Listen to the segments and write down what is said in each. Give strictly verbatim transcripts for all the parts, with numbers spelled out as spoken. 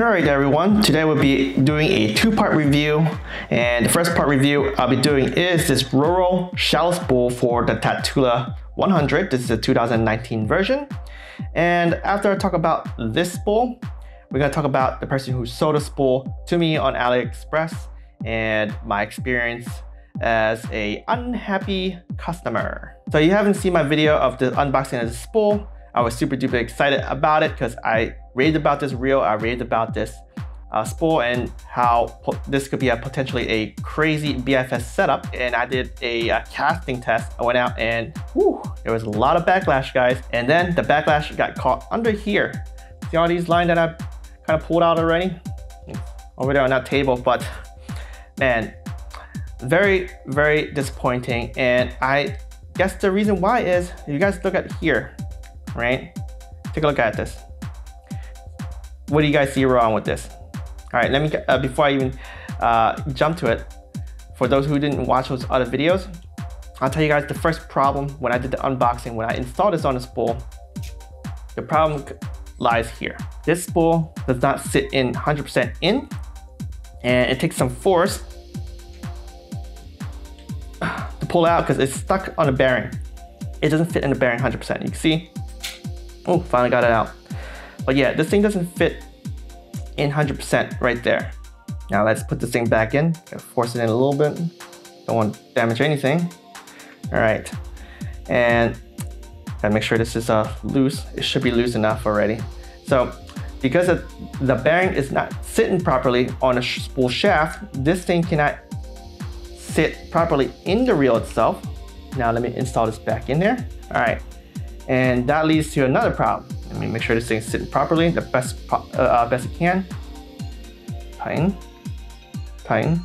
Alright everyone, today we'll be doing a two-part review, and the first part review I'll be doing is this Roro Shallow spool for the Tatula one hundred. This is the two thousand nineteen version, and after I talk about this spool, we're going to talk about the person who sold the spool to me on AliExpress and my experience as an unhappy customer. So you haven't seen my video of the unboxing of the spool. I was super duper excited about it because I raved about this reel, I raved about this uh, spool and how this could be a potentially a crazy B F S setup. And I did a, a casting test. I went out and whew, there was a lot of backlash, guys. And then the backlash got caught under here. See all these lines that I kind of pulled out already? Over there on that table, but man, very, very disappointing. And I guess the reason why is, if you guys look at here, right? Take a look at this. What do you guys see wrong with this? All right, let me, uh, before I even uh, jump to it, for those who didn't watch those other videos, I'll tell you guys the first problem when I did the unboxing, when I installed this on the spool, the problem lies here. This spool does not sit in one hundred percent in, and it takes some force to pull out because it's stuck on a bearing. It doesn't fit in the bearing one hundred percent. You can see, oh, finally got it out. But yeah, this thing doesn't fit in one hundred percent right there. Now let's put this thing back in, force it in a little bit. Don't want to damage anything. All right, and gotta make sure this is uh, loose. It should be loose enough already. So because the bearing is not sitting properly on a spool shaft, this thing cannot sit properly in the reel itself. Now let me install this back in there. All right, and that leads to another problem. Let me make sure this thing's sitting properly, the best uh, best it can. Tighten, tighten.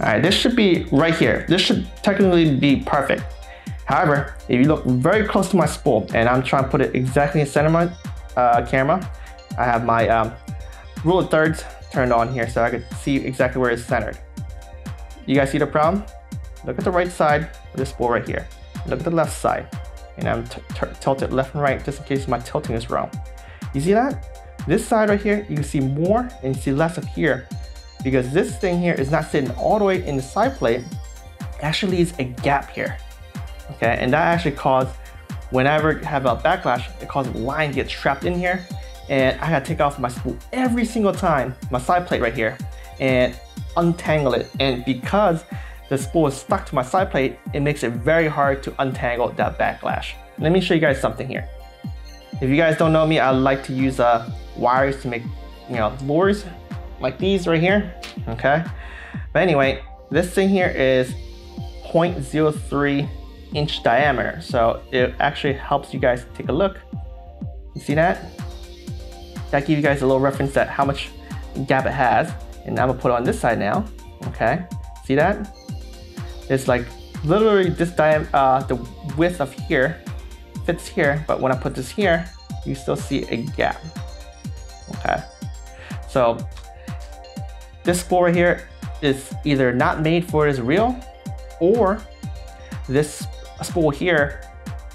All right, this should be right here. This should technically be perfect. However, if you look very close to my spool, and I'm trying to put it exactly in the center of my uh, camera, I have my um, rule of thirds turned on here so I could see exactly where it's centered. You guys see the problem? Look at the right side of this spool right here. Look at the left side. And I'm tilted left and right just in case my tilting is wrong. You see that? This side right here, you can see more and you see less of here because this thing here is not sitting all the way in the side plate. It actually leaves a gap here. Okay, and that actually caused, whenever I have a backlash, it causes line gets trapped in here. And I gotta take off my spool every single time, my side plate right here, and untangle it. And because the spool is stuck to my side plate, it makes it very hard to untangle that backlash. Let me show you guys something here. If you guys don't know me, I like to use uh, wires to make, you know, lures like these right here, okay? But anyway, this thing here is zero point zero three inch diameter. So it actually helps you guys take a look. You see that? That gives you guys a little reference at how much gap it has. And I'm gonna put it on this side now, okay? See that? It's like literally this diam uh, the width of here fits here, but when I put this here, you still see a gap, okay? So this spool right here is either not made for this reel, or this spool here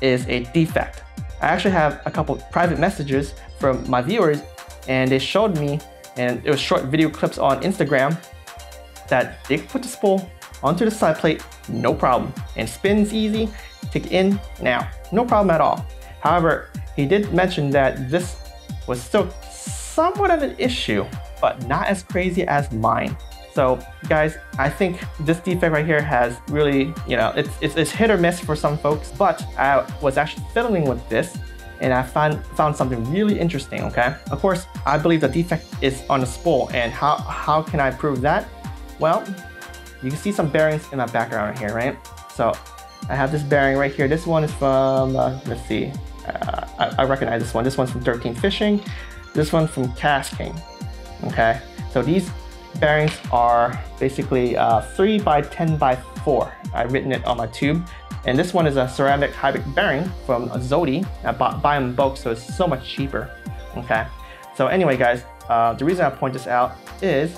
is a defect. I actually have a couple private messages from my viewers, and they showed me, and it was short video clips on Instagram, that they could put the spool onto the side plate, no problem. And spins easy, take it in now, no problem at all. However, he did mention that this was still somewhat of an issue, but not as crazy as mine. So guys, I think this defect right here has really, you know, it's, it's, it's hit or miss for some folks, but I was actually fiddling with this and I found, found something really interesting, okay? Of course, I believe the defect is on the spool, and how, how can I prove that? Well, you can see some bearings in my background right here, right? So I have this bearing right here. This one is from, uh, let's see, uh, I, I recognize this one. This one's from thirteen Fishing. This one from KastKing, okay? So these bearings are basically uh, three by ten by four. I've written it on my tube. And this one is a ceramic hybrid bearing from Zodi. I bought, buy them in bulk, so it's so much cheaper, okay? So anyway, guys, uh, the reason I point this out is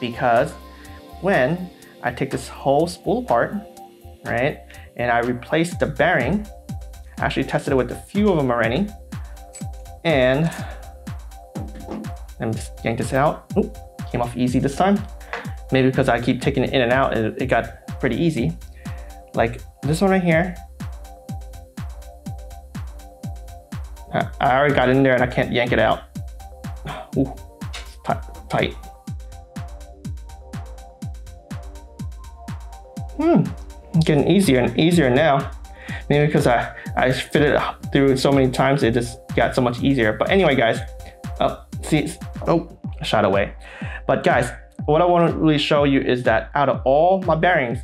because when I take this whole spool apart, right, and I replace the bearing, I actually tested it with a few of them already, and I'm just yank this out. Oop, came off easy this time. Maybe because I keep taking it in and out, it, it got pretty easy. Like this one right here. I already got in there and I can't yank it out. Ooh, tight. Hmm, getting easier and easier now. Maybe because I, I fit it through so many times, it just got so much easier. But anyway, guys, oh, see, oh, I shot away. But guys, what I want to really show you is that out of all my bearings,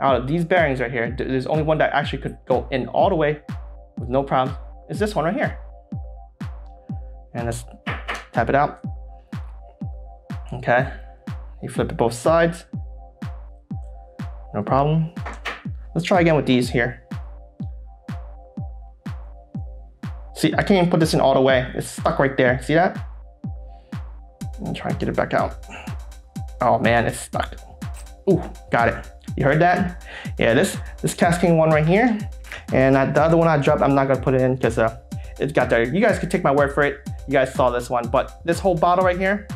out of these bearings right here, there's only one that actually could go in all the way with no problem. It's this one right here. And let's tap it out. Okay, you flip it both sides. No problem. Let's try again with these here. See, I can't even put this in all the way. It's stuck right there. See that? I'm trying to get it back out. Oh man, it's stuck. Ooh, got it. You heard that? Yeah, this this casking one right here, and I, the other one I dropped, I'm not gonna put it in because uh, it got there. You guys could take my word for it. You guys saw this one, but this whole bottle right here,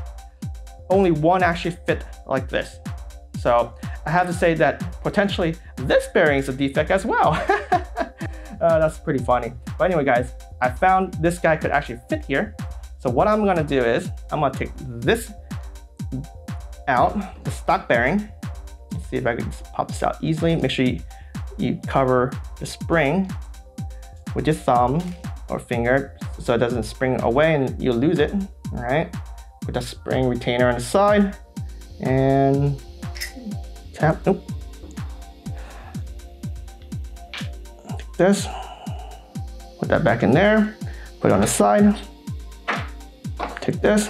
only one actually fit like this. So I have to say that potentially this bearing is a defect as well. uh, that's pretty funny. But anyway, guys, I found this guy could actually fit here. So what I'm gonna do is I'm gonna take this out, the stock bearing. Let's see if I can just pop this out easily. Make sure you, you cover the spring with your thumb or finger so it doesn't spring away and you'll lose it. All right, put that spring retainer on the side and tap. Nope. Like this. Put that back in there. Put it on the side. Take this.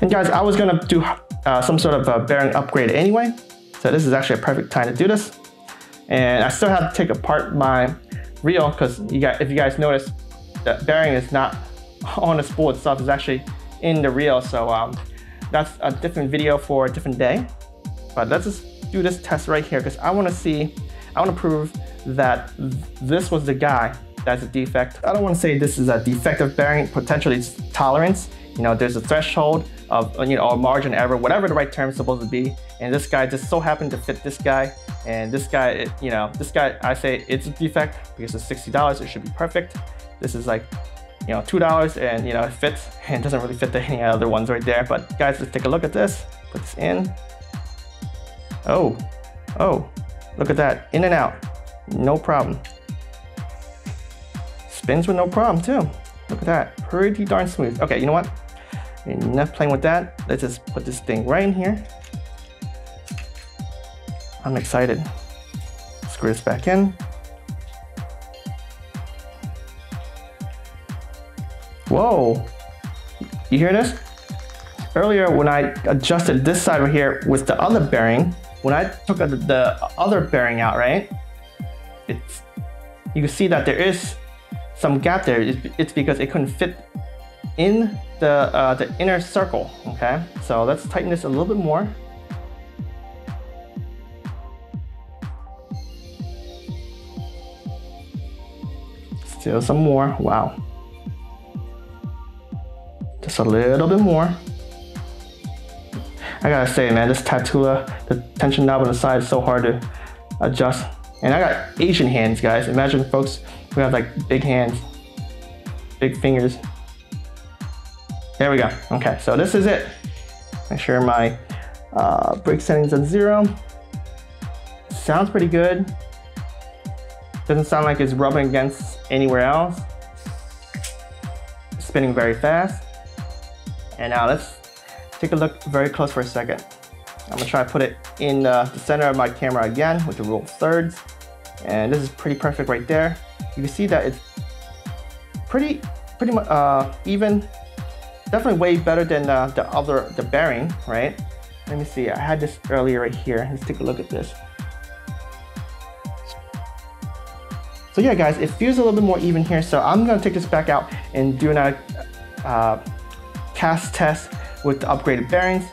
And guys, I was gonna do uh, some sort of a bearing upgrade anyway, so this is actually a perfect time to do this. And I still have to take apart my reel because you guys, if you guys notice, the bearing is not on the spool itself; it's actually in the reel. So um, that's a different video for a different day. But let's just do this test right here because I want to see, I want to prove that this was the guy that's a defect. I don't want to say this is a defective bearing. Potentially, it's tolerance. You know, there's a threshold of, you know, or margin error, whatever the right term is supposed to be. And this guy just so happened to fit this guy. And this guy, it, you know, this guy, I say it's a defect because it's sixty dollars. It should be perfect. This is like, you know, two dollars and, you know, it fits and doesn't really fit to any other ones right there. But guys, let's take a look at this. Put this in. Oh, oh, look at that. In and out. No problem. Spins with no problem too. Look at that. Pretty darn smooth. Okay, you know what? Enough playing with that. Let's just put this thing right in here. I'm excited. Screw this back in. Whoa. You hear this? Earlier when I adjusted this side right here with the other bearing, when I took the other bearing out, right? It's, you can see that there is some gap there. It's because it couldn't fit in the, uh, the inner circle, okay? So let's tighten this a little bit more. Still some more, wow. Just a little bit more. I gotta say, man, this Tatula, the tension knob on the side is so hard to adjust. And I got Asian hands, guys. Imagine folks who have like big hands, big fingers. There we go. Okay, so this is it. Make sure my uh, brake settings on zero. Sounds pretty good. Doesn't sound like it's rubbing against anywhere else. Spinning very fast. And now let's take a look very close for a second. I'm gonna try to put it in uh, the center of my camera again with the rule of thirds. And this is pretty perfect right there. You can see that it's pretty pretty much uh, even, definitely way better than uh, the other, the bearing, right? Let me see, I had this earlier right here. Let's take a look at this. So yeah, guys, it feels a little bit more even here. So I'm gonna take this back out and do another uh, cast test with the upgraded bearings.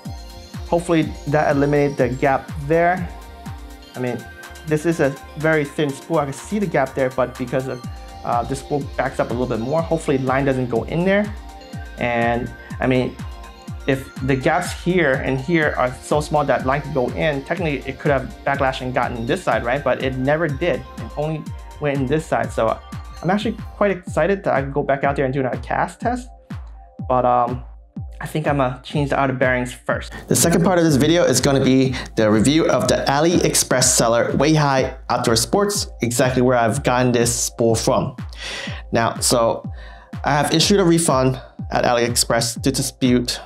Hopefully that eliminated the gap there. I mean, this is a very thin spool. I can see the gap there, but because of Uh, this spoke backs up a little bit more. Hopefully line doesn't go in there. And I mean, if the gaps here and here are so small that line could go in, technically it could have backlash and gotten this side, right? But it never did. It only went in this side. So I'm actually quite excited that I can go back out there and do a cast test. But um, I think I'm gonna change the outer bearings first. The second part of this video is gonna be the review of the AliExpress seller Weihai Outdoor Sports, exactly where I've gotten this spool from. Now, so I have issued a refund at AliExpress to dispute,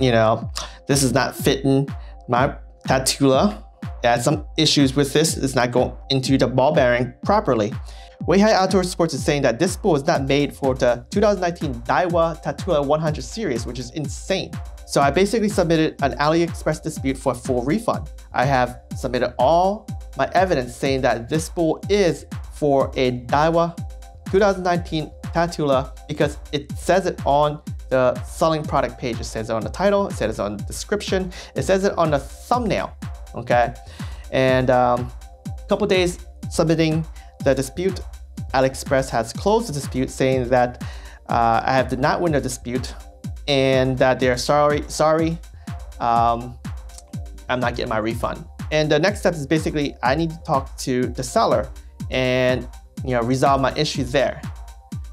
you know, this is not fitting my Tatula. It had some issues with this. It's not going into the ball bearing properly. Weihai Outdoor Sports is saying that this spool is not made for the two thousand nineteen Daiwa Tatula one hundred series, which is insane. So I basically submitted an AliExpress dispute for a full refund. I have submitted all my evidence saying that this spool is for a Daiwa two thousand nineteen Tatula because it says it on the selling product page. It says it on the title, it says it on the description, it says it on the thumbnail, okay? And a um, couple days submitting the dispute, AliExpress has closed the dispute, saying that uh, I have did not win the dispute and that they're sorry, sorry, um, I'm not getting my refund. And the next step is basically I need to talk to the seller and, you know, resolve my issue there.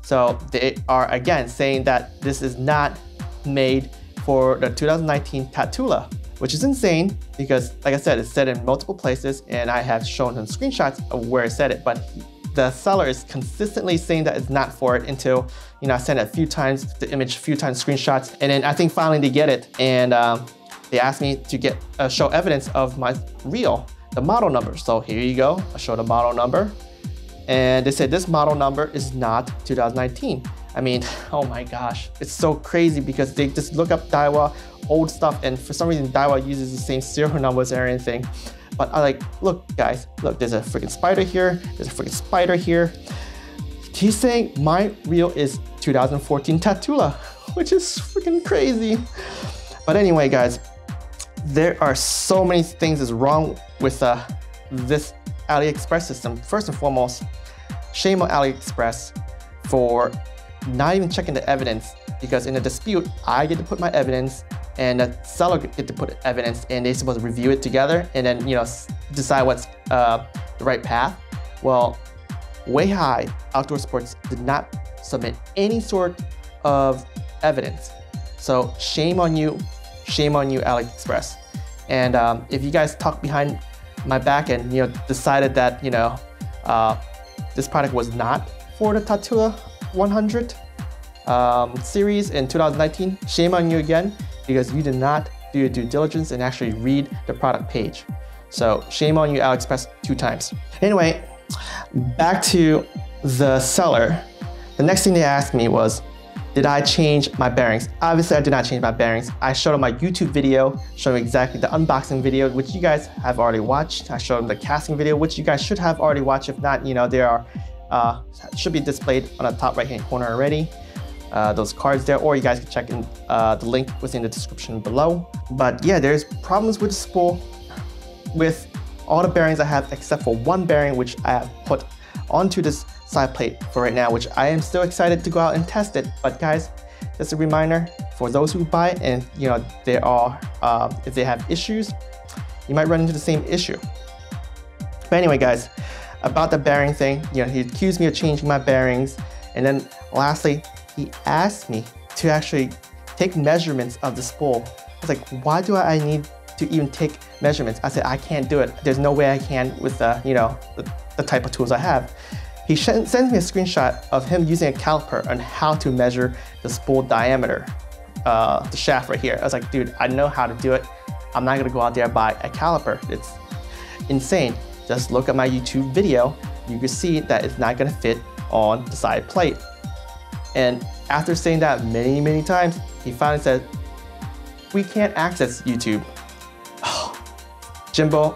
So they are again saying that this is not made for the two thousand nineteen Tatula, which is insane because, like I said, it's said in multiple places and I have shown him screenshots of where it said it, but he, the seller is consistently saying that it's not for it until, you know, I sent it a few times, the image a few times, screenshots, and then I think finally they get it. And um, they asked me to get uh, show evidence of my reel, the model number. So here you go, I show the model number. And they said this model number is not two thousand nineteen. I mean, oh my gosh, it's so crazy because they just look up Daiwa old stuff and for some reason Daiwa uses the same serial numbers or anything. But I like, look guys, look, there's a freaking spider here, there's a freaking spider here. He's saying my reel is two thousand fourteen Tatula, which is freaking crazy. But anyway guys, there are so many things that's wrong with uh, this AliExpress system. First and foremost, shame on AliExpress for not even checking the evidence, because in a dispute, I get to put my evidence and the seller get to put evidence and they're supposed to review it together and then, you know, decide what's uh, the right path. Well, Weihai Outdoor Sports did not submit any sort of evidence. So shame on you, shame on you, AliExpress. And um, if you guys talk behind my back and, you know, decided that, you know, uh, this product was not for the Tatula one hundred um, series in two thousand nineteen, shame on you again, because you did not do your due diligence and actually read the product page. So shame on you, AliExpress, two times. Anyway, back to the seller. The next thing they asked me was, did I change my bearings? Obviously I did not change my bearings. I showed them my YouTube video, showing exactly the unboxing video, which you guys have already watched. I showed them the casting video, which you guys should have already watched. If not, you know, there are, uh, should be displayed on the top right-hand corner already. Uh, those cards there, or you guys can check in uh, the link within the description below. But yeah, there's problems with the spool with all the bearings I have except for one bearing, which I have put onto this side plate for right now, which I am still excited to go out and test it. But guys, just a reminder for those who buy it and, you know, they are, uh, if they have issues, you might run into the same issue. But anyway guys, about the bearing thing, you know, he accused me of changing my bearings. And then lastly, he asked me to actually take measurements of the spool. I was like, why do I need to even take measurements? I said, I can't do it. There's no way I can with the, you know, the, the type of tools I have. He sends me a screenshot of him using a caliper on how to measure the spool diameter, uh, the shaft right here. I was like, dude, I know how to do it. I'm not gonna go out there and buy a caliper. It's insane. Just look at my YouTube video. You can see that it's not gonna fit on the side plate. And after saying that many, many times, he finally said, we can't access YouTube. Oh, Jimbo,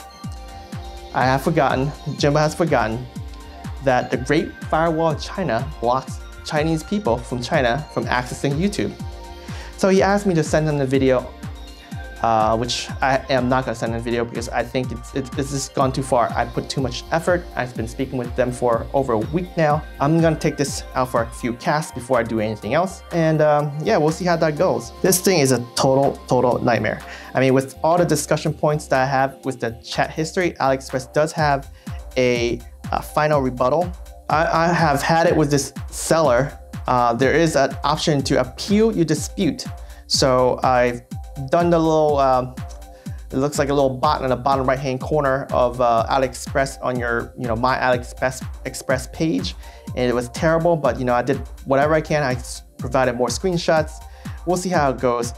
I have forgotten, Jimbo has forgotten that the Great Firewall of China blocks Chinese people from China from accessing YouTube. So he asked me to send him the video uh, which I am not going to send in a video because I think it's, it's, it's just gone too far. I put too much effort. I've been speaking with them for over a week now. I'm going to take this out for a few casts before I do anything else. And um, yeah, we'll see how that goes. This thing is a total, total nightmare. I mean, with all the discussion points that I have with the chat history, AliExpress does have a, a final rebuttal. I, I have had it with this seller. Uh, there is an option to appeal your dispute. So I've done the little, um, it looks like a little button in the bottom right-hand corner of uh, AliExpress on your, you know, my AliExpress Express page. And it was terrible, but you know, I did whatever I can. I provided more screenshots. We'll see how it goes.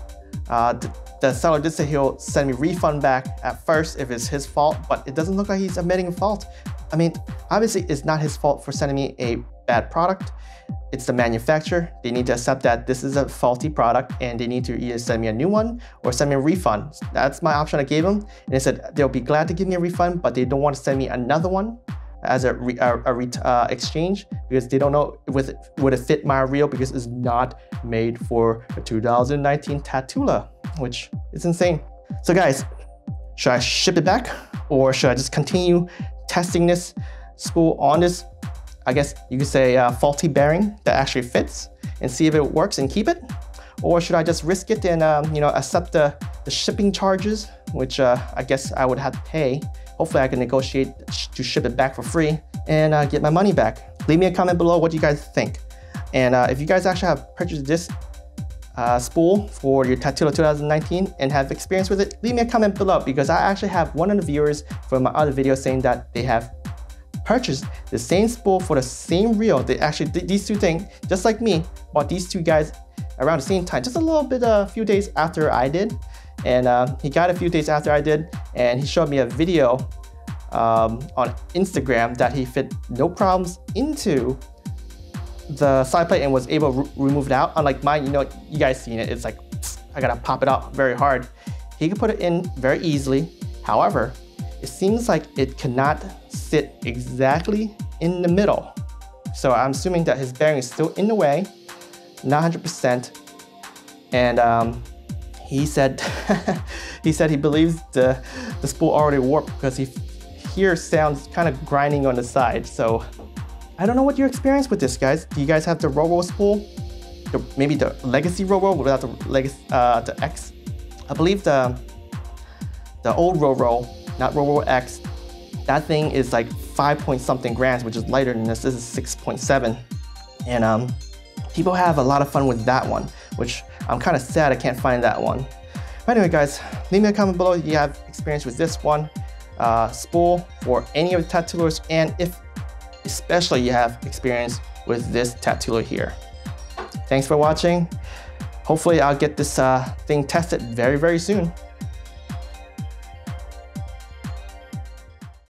Uh, the, the seller did say he'll send me refund back at first if it's his fault, but it doesn't look like he's admitting fault. I mean, obviously it's not his fault for sending me a bad product. It's the manufacturer. They need to accept that this is a faulty product and they need to either send me a new one or send me a refund. That's my option I gave them. And they said they'll be glad to give me a refund, but they don't want to send me another one as a, re a, a re uh, exchange because they don't know if it, would it fit my reel because it's not made for a two thousand nineteen Tatula, which is insane. So guys, should I ship it back or should I just continue testing this spool on this, I guess you could say, uh, faulty bearing that actually fits and see if it works and keep it? Or should I just risk it and um, you know, accept the, the shipping charges, which uh, I guess I would have to pay. Hopefully I can negotiate sh to ship it back for free and uh, get my money back. Leave me a comment below what you guys think. And uh, if you guys actually have purchased this uh, spool for your Tatula two thousand nineteen and have experience with it, leave me a comment below because I actually have one of the viewers from my other video saying that they have purchased the same spool for the same reel. They actually did these two things, just like me, bought these two guys around the same time, just a little bit, a uh, few days after I did. And uh, he got a few days after I did, and he showed me a video um, on Instagram that he fit no problems into the side plate and was able to remove it out. Unlike mine, you know, you guys seen it, it's like, pfft, I gotta pop it out very hard. He could put it in very easily. However, it seems like it cannot sit exactly in the middle. So I'm assuming that his bearing is still in the way, not one hundred percent. And um, he said, he said he believes the, the spool already warped because he hears sounds kind of grinding on the side. So I don't know what your experience with this, guys. Do you guys have the Roro spool? The, maybe the legacy Roro without the legacy, uh, the X. I believe the, the old Roro, not RoroX, that thing is like five point something grams, which is lighter than this. This is six point seven. And um, people have a lot of fun with that one, which I'm kind of sad I can't find that one. But anyway, guys, leave me a comment below if you have experience with this one, uh, spool or any of the Tatulas, and if especially you have experience with this Tatula here. Thanks for watching. Hopefully I'll get this uh, thing tested very, very soon.